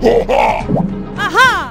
Aha!